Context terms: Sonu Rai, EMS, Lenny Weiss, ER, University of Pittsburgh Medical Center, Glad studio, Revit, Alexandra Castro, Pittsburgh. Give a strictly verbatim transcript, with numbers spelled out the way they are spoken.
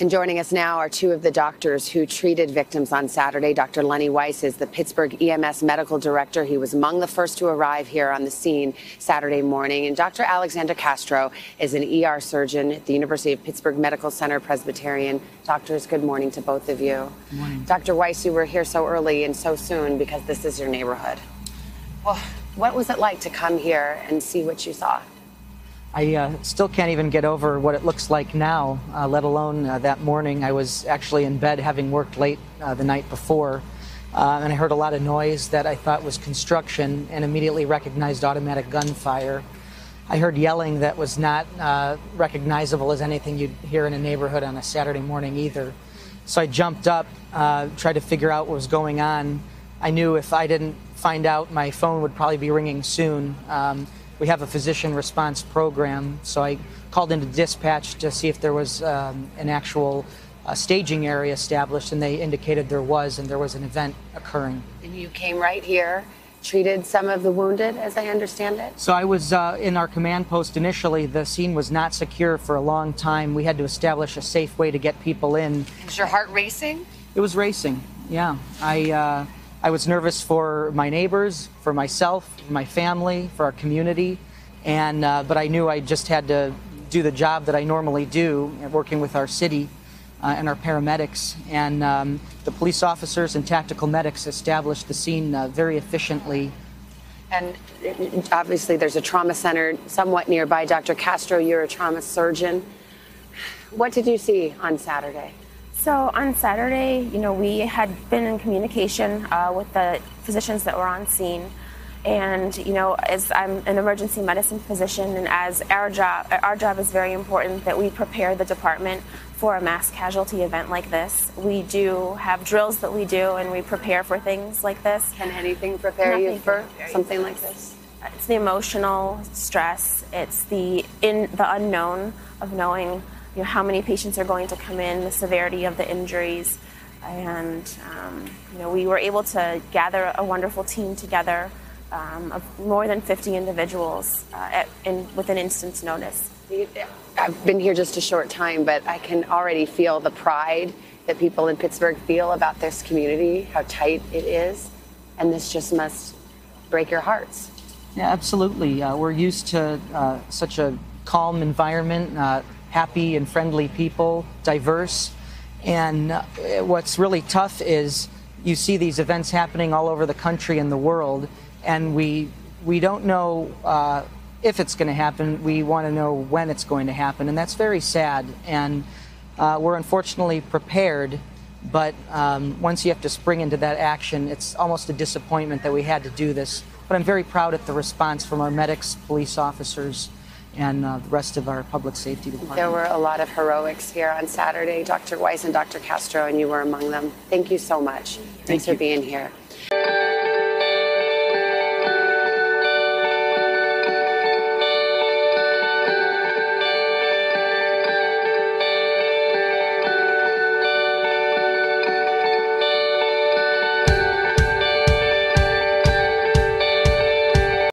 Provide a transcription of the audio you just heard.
And joining us now are two of the doctors who treated victims on Saturday. Doctor Lenny Weiss is the Pittsburgh E M S medical director. He was among the first to arrive here on the scene Saturday morning. And Doctor Alexandra Castro is an E R surgeon at the University of Pittsburgh Medical Center, Presbyterian. Doctors, good morning to both of you. Good morning. Doctor Weiss, you were here so early and so soon because this is your neighborhood. Well, what was it like to come here and see what you saw? I uh, still can't even get over what it looks like now, uh, let alone uh, that morning. I was actually in bed having worked late uh, the night before, uh, and I heard a lot of noise that I thought was construction and immediately recognized automatic gunfire. I heard yelling that was not uh, recognizable as anything you'd hear in a neighborhood on a Saturday morning either. So I jumped up, uh, tried to figure out what was going on. I knew if I didn't find out, my phone would probably be ringing soon. Um, We have a physician response program, so I called into dispatch to see if there was um, an actual uh, staging area established, and they indicated there was, and there was an event occurring. And you came right here, treated some of the wounded, as I understand it? So I was uh, in our command post initially. The scene was not secure for a long time. We had to establish a safe way to get people in. Was your heart racing? It was racing, yeah. I. Uh, I was nervous for my neighbors, for myself, my family, for our community, and uh, but I knew I just had to do the job that I normally do, working with our city uh, and our paramedics. And um, the police officers and tactical medics established the scene uh, very efficiently. And obviously there's a trauma center somewhat nearby. Doctor Castro, you're a trauma surgeon. What did you see on Saturday? So on Saturday, you know, we had been in communication uh, with the physicians that were on scene, and you know, as I'm an emergency medicine physician, and as our job, our job is very important that we prepare the department for a mass casualty event like this. We do have drills that we do, and we prepare for things like this. Can anything prepare Nothing you for prepare something you for like this? It's the emotional stress. It's the in the unknown of knowing, you know, how many patients are going to come in, the severity of the injuries, and um, you know, we were able to gather a wonderful team together um, of more than fifty individuals uh, at, in, with an instant's notice. I've been here just a short time, but I can already feel the pride that people in Pittsburgh feel about this community, how tight it is, and this just must break your hearts. Yeah, absolutely. Uh, we're used to uh, such a calm environment. Uh, happy and friendly people, diverse. And uh, what's really tough is you see these events happening all over the country and the world, and we, we don't know uh, if it's gonna happen. We wanna know when it's going to happen, and that's very sad. And uh, we're unfortunately prepared, but um, once you have to spring into that action, it's almost a disappointment that we had to do this. But I'm very proud at the response from our medics, police officers, and uh, the rest of our public safety department. There were a lot of heroics here on Saturday, Doctor Weiss and Doctor Castro, and you were among them. Thank you so much. Thanks for being here.